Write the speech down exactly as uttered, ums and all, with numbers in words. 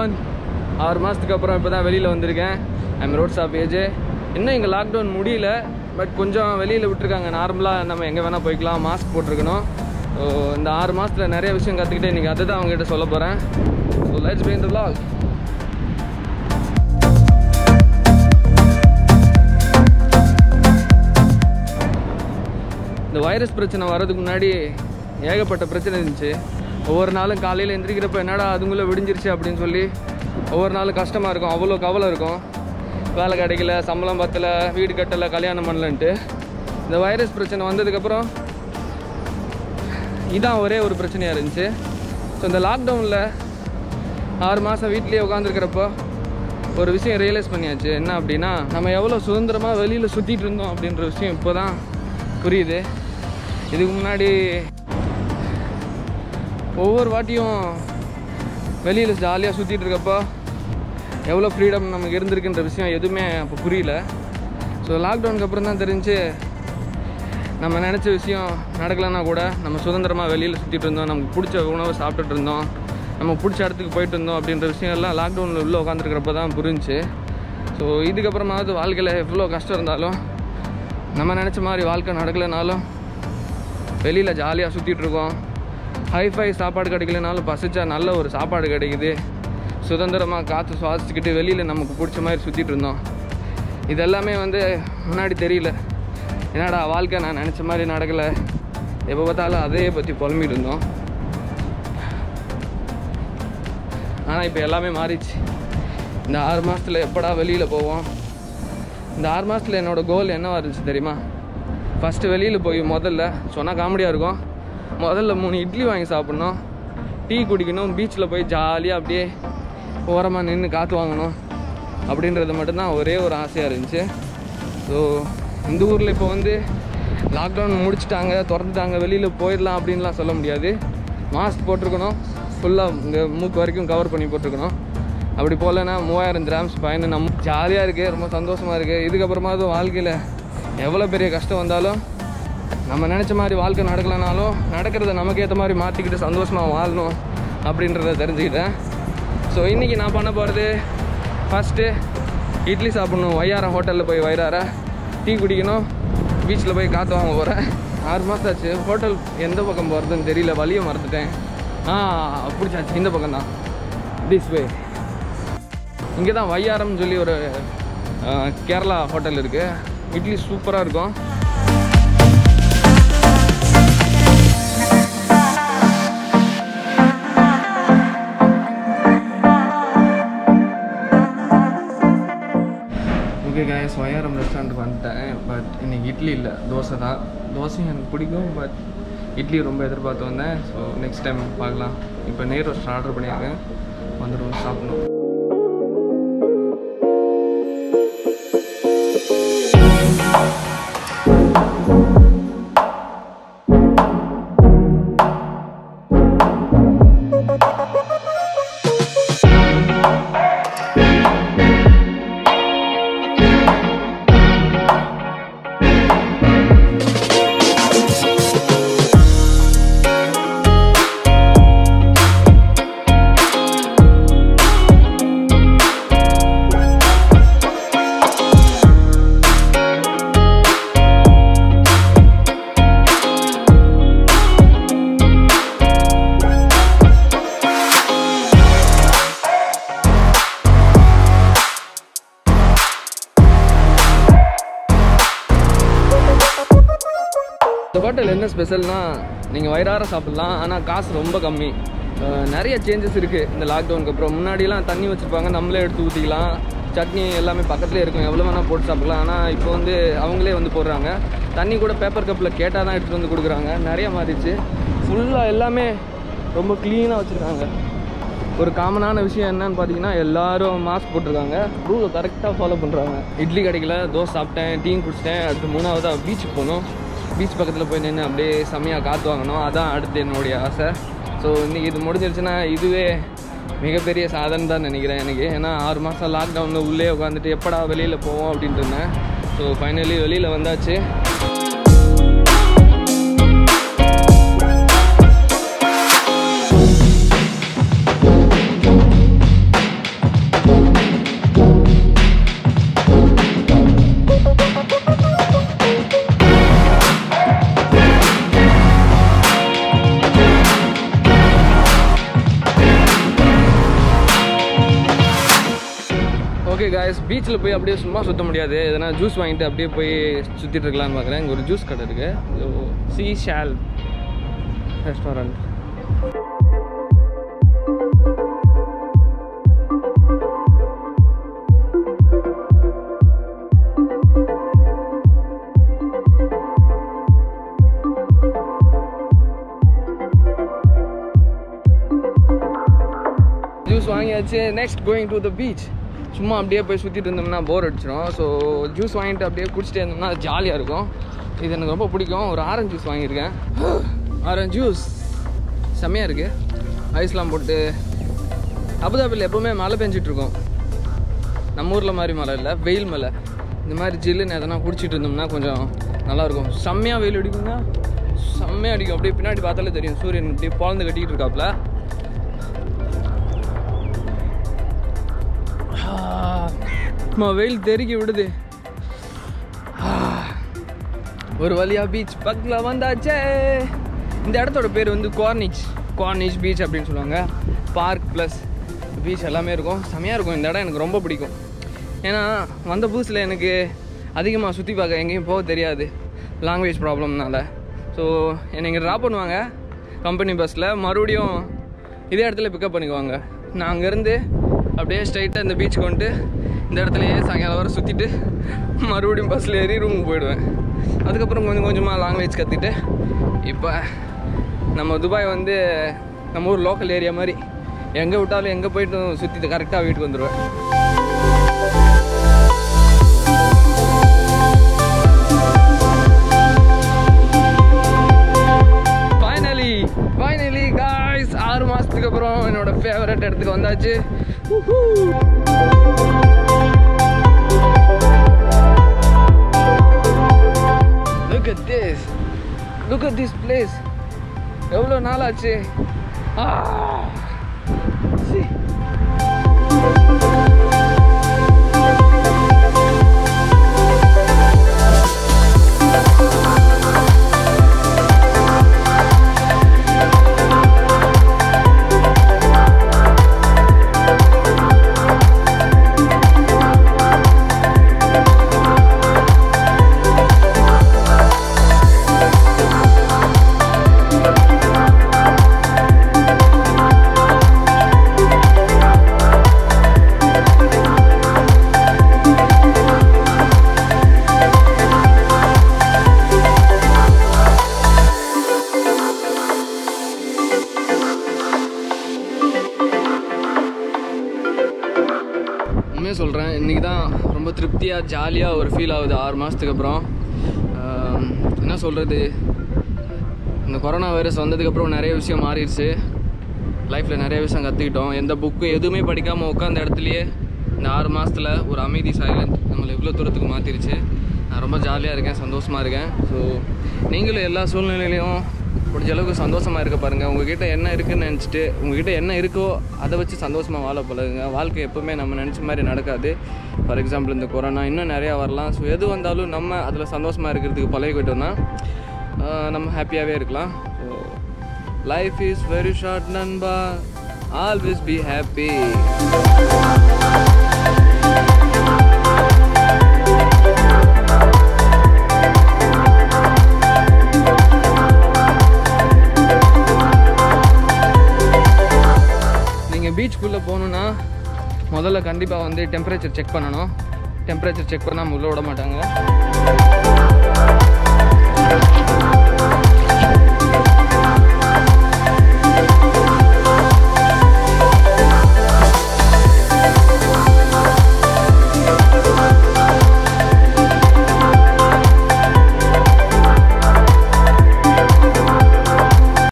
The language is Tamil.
वन आर மாசத்துக்கு அப்புறம் இப்போ தான் வெளியில் வந்திருக்கேன். ஐம் ரோட் சாப் ஏஜே. இன்னும் இங்கே லாக்டவுன் முடியல, பட் கொஞ்சம் வெளியில் விட்டுருக்காங்க. நார்மலாக நம்ம எங்கே வேணால் போய்க்கலாம், மாஸ்க் போட்டிருக்கணும். ஸோ இந்த ஆறு மாதத்தில் நிறைய விஷயம் கற்றுக்கிட்டே இன்றைக்கி அதை தான் அவங்ககிட்ட சொல்ல போகிறேன். So let's begin the vlog. இந்த வைரஸ் பிரச்சனை வர்றதுக்கு முன்னாடி ஏகப்பட்ட பிரச்சனை இருந்துச்சு. ஒவ்வொரு நாளும் காலையில் எந்திரிக்கிறப்ப என்னடா அதுங்கள விடிஞ்சிருச்சு அப்படின்னு சொல்லி ஒவ்வொரு நாளும் கஷ்டமாக இருக்கும், அவ்வளோ கவலை இருக்கும். வேலை கிடைக்கல, சம்பளம் பத்தலை, வீடு கட்டலை, கல்யாணம் பண்ணலன்ட்டு. இந்த வைரஸ் பிரச்சனை வந்ததுக்கப்புறம் இதான் ஒரே ஒரு பிரச்சனையாக இருந்துச்சு. ஸோ இந்த லாக்டவுனில் ஆறு மாதம் வீட்லேயே உட்காந்துருக்கிறப்போ ஒரு விஷயம் ரியலைஸ் பண்ணியாச்சு. என்ன அப்படின்னா, நம்ம எவ்வளோ சுதந்திரமாக வெளியில் சுற்றிட்டு இருந்தோம் அப்படின்ற விஷயம் இப்போ தான் புரியுது. இதுக்கு முன்னாடி ஒவ்வொரு வாட்டியும் வெளியில் ஜாலியாக சுற்றிட்டு இருக்கப்போ எவ்வளோ ஃப்ரீடம் நமக்கு இருந்திருக்குன்ற விஷயம் எதுவுமே அப்போ புரியல. ஸோ லாக்டவுனுக்கு அப்புறம் தான் தெரிஞ்சு நம்ம நினச்ச விஷயம் நடக்கலைன்னா கூட நம்ம சுதந்திரமாக வெளியில் சுற்றிட்டு இருந்தோம், நமக்கு பிடிச்ச உணவை சாப்பிட்டுட்டு இருந்தோம், நமக்கு பிடிச்ச இடத்துக்கு போயிட்டு இருந்தோம் அப்படின்ற விஷயம் எல்லாம் லாக்டவுனில் உள்ளே உட்காந்துருக்கிறப்ப தான் புரிஞ்சு. ஸோ இதுக்கப்புறமாவது வாழ்க்கையில் எவ்வளோ கஷ்டம் இருந்தாலும் நம்ம நினச்ச மாதிரி வாழ்க்கை நடக்கலைனாலும் வெளியில் ஜாலியாக சுற்றிட்டுருக்கோம். ஹைஃபை சாப்பாடு கிடைக்கலனாலும் பசிச்சா நல்ல ஒரு சாப்பாடு கிடைக்குது, சுதந்திரமாக காற்று சுவாசிச்சுக்கிட்டு வெளியில் நமக்கு பிடிச்ச மாதிரி சுற்றிட்டு இருந்தோம். இதெல்லாமே வந்து முன்னாடி தெரியல, என்னடா வாழ்க்கை நான் நினச்ச மாதிரி நடக்கலை, எப்போ பார்த்தாலும் அதே பற்றி புலம்பிகிட்டு இருந்தோம். ஆனால் இப்போ எல்லாமே மாறிச்சு. இந்த ஆறு மாதத்தில் எப்படா வெளியில் போவோம். இந்த ஆறு மாதத்தில் என்னோடய கோல் என்னவா இருந்துச்சு தெரியுமா? ஃபஸ்ட்டு வெளியில் போய் முதல்ல சொன்னால் காமெடியாக இருக்கும், முதல்ல மூணு இட்லி வாங்கி சாப்பிட்ணும், டீ குடிக்கணும், பீச்சில் போய் ஜாலியாக அப்படியே ஓரமாக நின்று காற்று வாங்கணும் அப்படின்றது மட்டும்தான் ஒரே ஒரு ஆசையாக இருந்துச்சு. ஸோ இந்த ஊரில் இப்போ வந்து லாக்டவுன் முடிச்சுட்டாங்க, திறந்துட்டாங்க, வெளியில் போயிடலாம் அப்படின்லாம் சொல்ல முடியாது. மாஸ்க் போட்டிருக்கணும், ஃபுல்லாக இங்கே மூக்கு வரைக்கும் கவர் பண்ணி போட்டிருக்கணும். அப்படி போகலன்னா மூவாயிரம் கிராம்ஸ் பயணு. நம்ம ஜாலியாக இருக்குது, ரொம்ப சந்தோஷமாக இருக்குது. இதுக்கப்புறமா அது வாழ்க்கையில் எவ்வளோ பெரிய கஷ்டம் வந்தாலும் நம்ம நினச்ச மாதிரி வாழ்க்கை நடக்கலைனாலும் நடக்கிறத நமக்கு ஏற்ற மாதிரி மாற்றிக்கிட்டு சந்தோஷமாக வாழணும் அப்படின்றத தெரிஞ்சுக்கிட்டேன். ஸோ இன்றைக்கி நான் பண்ண போகிறது ஃபஸ்ட்டு இட்லி சாப்பிட்ணும், வையார ஹோட்டலில் போய் வயிறார டீ குடிக்கணும், பீச்சில் போய் காற்று வாங்க போகிறேன். ஆறு மாதம் ஆச்சு. ஹோட்டல் எந்த பக்கம் போகிறதுன்னு தெரியல, வழியை மறந்துட்டேன். ஆ பிடிச்சாச்சு, இந்த பக்கம் தான், திஸ் வே. இங்கே தான் வையாரம்னு சொல்லி ஒரு கேரளா ஹோட்டல் இருக்குது. இட்லி சூப்பராக இருக்கும். ஓகே கைஸ், வையாரம் ரெஸ்டாரண்ட்டுக்கு வந்துட்டேன். பட் இன்றைக்கி இட்லி இல்லை, தோசை தான். தோசையும் எனக்கு பிடிக்கும், பட் இட்லி ரொம்ப எதிர்பார்த்து வந்தேன். ஸோ நெக்ஸ்ட் டைம் பார்க்கலாம். இப்போ நெய் ரோஸ்ட் ஆர்டர் பண்ணியிருக்கேன், வந்துடும் சாப்பிடணும். இந்த ஹோட்டல் என்ன ஸ்பெஷல்னால், நீங்கள் வயிறார சாப்பிட்லாம், ஆனால் காசு ரொம்ப கம்மி. நிறைய சேஞ்சஸ் இருக்குது இந்த லாக்டவுனுக்கு அப்புறம். முன்னாடிலாம் தண்ணி வச்சுருப்பாங்க, நம்மளே எடுத்து ஊற்றிக்கலாம், சட்னி எல்லாமே பக்கத்துலேயே இருக்கும், எவ்வளோ வேணால் போட்டு சாப்பிட்லாம். ஆனால் இப்போ வந்து அவங்களே வந்து போடுறாங்க, தண்ணி கூட பேப்பர் கப்பில் கேட்டால் தான் எடுத்துகிட்டு வந்து கொடுக்குறாங்க. நிறைய மாறிடுச்சு, ஃபுல்லாக எல்லாமே ரொம்ப க்ளீனாக வச்சுருக்காங்க. ஒரு காமனான விஷயம் என்னன்னு பார்த்தீங்கன்னா, எல்லோரும் மாஸ்க் போட்டிருக்காங்க, ரூலை கரெக்டாக ஃபாலோ பண்ணுறாங்க. இட்லி கிடைக்கல, தோசை சாப்பிட்டேன், டீ குடிச்சிட்டேன். அடுத்து மூணாவதாக பீச்சுக்கு போகணும், பீச் பக்கத்தில் போய் நின்று அப்படியே செம்மையாக காற்று வாங்கணும், அதான் அடுத்து என்னுடைய ஆசை. ஸோ இன்றைக்கி இது முடிஞ்சிருச்சுன்னா இதுவே மிகப்பெரிய சாதனை தான் நினைக்கிறேன் எனக்கு. ஏன்னா ஆறு மாதம் லாக்டவுனில் உள்ளே உட்காந்துட்டு எப்படா வெளியில் போவோம் அப்படின்ட்டு இருந்தேன். ஸோ ஃபைனலி வெளியில் வந்தாச்சு. ஓகே காய்ஸ், பீச்சில் போய் அப்படியே சும்மா சுற்ற முடியாது, எதனா ஜூஸ் வாங்கிட்டு அப்படியே போய் சுற்றிட்டு இருக்கலாம்னு பார்க்குறேன். இங்கே ஒரு ஜூஸ் கடை இருக்குது, சீ ஷால் ரெஸ்டாரண்ட். ஜூஸ் வாங்கியாச்சு, next going to the beach. சும்மா அப்படியே போய் சுற்றிட்டு இருந்தோம்னா போர் அடிச்சிடும். ஸோ ஜூஸ் வாங்கிட்டு அப்படியே குடிச்சிட்டே இருந்தோம்னா ஜாலியாக இருக்கும். இது எனக்கு ரொம்ப பிடிக்கும். ஒரு ஆரஞ்சு ஜூஸ் வாங்கியிருக்கேன். ஆரஞ்சு ஜூஸ் செம்மையாக இருக்குது, ஐஸ்லாம் போட்டு. அபுதாபியில் எப்போவுமே மழை பெஞ்சிட்ருக்கோம். நம்ம ஊரில் மாதிரி மழை இல்லை, வெயில் மழை. இந்த மாதிரி ஜில்லுன்னு எதனா குடிச்சிட்டு இருந்தோம்னா கொஞ்சம் நல்லாயிருக்கும். செம்மையாக வெயில் அடிக்கும்னா செம்மையாக அடிக்கும். அப்படியே பின்னாடி பார்த்தாலே தெரியும் சூரியன் அப்படியே பொழந்து கட்டிக்கிட்டு இருக்காப்புல. வெயில் தெருக்கி விடுது. ஒரு வழியா பீச் பக்கத்தில் வந்தாச்சே. இந்த இடத்தோட பேர் வந்து கார்னிச் கார்னிச் பீச் அப்படின்னு சொல்லுவாங்க. பார்க் ப்ளஸ் பீச் எல்லாமே இருக்கும். செமையாக இருக்கும். இந்த இடம் எனக்கு ரொம்ப பிடிக்கும். ஏன்னா வந்த புதுசில் எனக்கு அதிகமாக சுற்றி பார்க்க எங்கேயும் போக தெரியாது, லாங்குவேஜ் ப்ராப்ளம்னால. ஸோ என்னை இங்கே ட்ராப் பண்ணுவாங்க கம்பெனி பஸ்ஸில், மறுபடியும் இதே இடத்துல பிக்கப் பண்ணிக்குவாங்க. நான் அங்கேருந்து அப்படியே ஸ்ட்ரைட்டாக இந்த பீச்சுக்கு வந்துட்டு இந்த இடத்துலையே சாயங்காலம் வர சுற்றிட்டு மறுபடியும் பஸ்ஸில் ஏறி ரூமுக்கு போயிடுவேன். அதுக்கப்புறம் கொஞ்சம் கொஞ்சமாக லாங்குவேஜ் கற்றுட்டு இப்போ நம்ம துபாய் வந்து நம்ம ஊர் லோக்கல் ஏரியா மாதிரி, எங்கே விட்டாலும் எங்கே போய்ட்டும் சுற்றிட்டு கரெக்டாக வீட்டுக்கு வந்துடுவேன். ஃபைனலி ஃபைனலி காய்ஸ், ஆறு மாதத்துக்கு அப்புறம் என்னோட ஃபேவரட் இடத்துக்கு வந்தாச்சு. Look at this. Look at this place. எவ்வளோ நாள் ஆச்சு. சொல்கிறேன், இன்றைக்கி தான் ரொம்ப திருப்தியாக ஜாலியாக ஒரு ஃபீல் ஆகுது ஆறு மாதத்துக்கு அப்புறம். என்ன சொல்கிறது, இந்த கொரோனா வைரஸ் வந்ததுக்கப்புறம் நிறைய விஷயம் மாறிடுச்சு லைஃப்பில். நிறைய விஷயம் கற்றுக்கிட்டோம். எந்த புக்கு எதுவுமே படிக்காமல் உட்காந்த இடத்துலையே இந்த ஆறு மாதத்தில் ஒரு அமைதி சைலண்ட் நம்மளை இவ்வளோ தூரத்துக்கு மாற்றிடுச்சு. நான் ரொம்ப ஜாலியாக இருக்கேன், சந்தோஷமாக இருக்கேன். ஸோ நீங்களும் எல்லா சூழ்நிலையிலையும் முடிஞ்ச அளவுக்கு சந்தோஷமாக இருக்க பாருங்கள். உங்கள்கிட்ட என்ன இருக்குதுன்னு நினச்சிட்டு உங்கள்கிட்ட என்ன இருக்கோ அதை வச்சு சந்தோஷமாக வாழ பழகுங்க. வாழ்க்கை எப்போவுமே நம்ம நினச்ச மாதிரி நடக்காது. ஃபார் எக்ஸாம்பிள் இந்த கொரோனா இன்னும் நிறையா வரலாம். ஸோ எது வந்தாலும் நம்ம அதில் சந்தோஷமாக இருக்கிறதுக்கு பழகிக்கிட்டோம்னா நம்ம ஹாப்பியாகவே இருக்கலாம். So life is very short நண்பா, ஆல்வேஸ் பி ஹாப்பி. பீச்சுக்குள்ளே போகணுன்னா முதல்ல கண்டிப்பாக வந்து டெம்பரேச்சர் செக் பண்ணணும். டெம்பரேச்சர் செக் பண்ணாமல் உள்ளே விட மாட்டாங்க.